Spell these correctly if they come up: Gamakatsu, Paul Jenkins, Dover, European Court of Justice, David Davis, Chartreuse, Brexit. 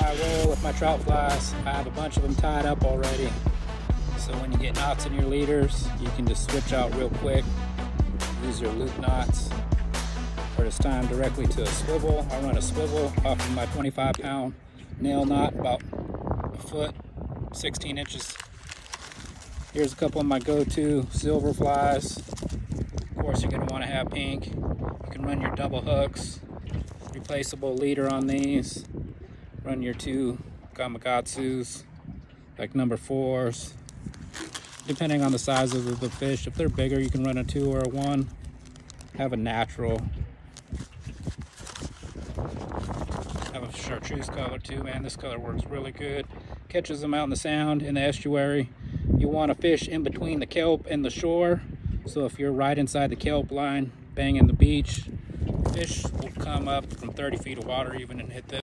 fly well with my trout flies. I have a bunch of them tied up already. So when you get knots in your leaders, you can just switch out real quick. Use your loop knots, or just tie them directly to a swivel. I run a swivel off of my 25-pound nail knot, about a foot, 16 inches. Here's a couple of my go-to silver flies. Of course, you're going to want to have pink. You can run your double hooks, replaceable leader on these. Run your two Gamakatsus, like number 4s. Depending on the size of the fish, if they're bigger, you can run a 2 or a 1. Have a natural. Have a chartreuse color too, man. This color works really good. Catches them out in the sound, in the estuary. You want to fish in between the kelp and the shore. So if you're right inside the kelp line, banging the beach, fish will come up from 30 feet of water even and hit this.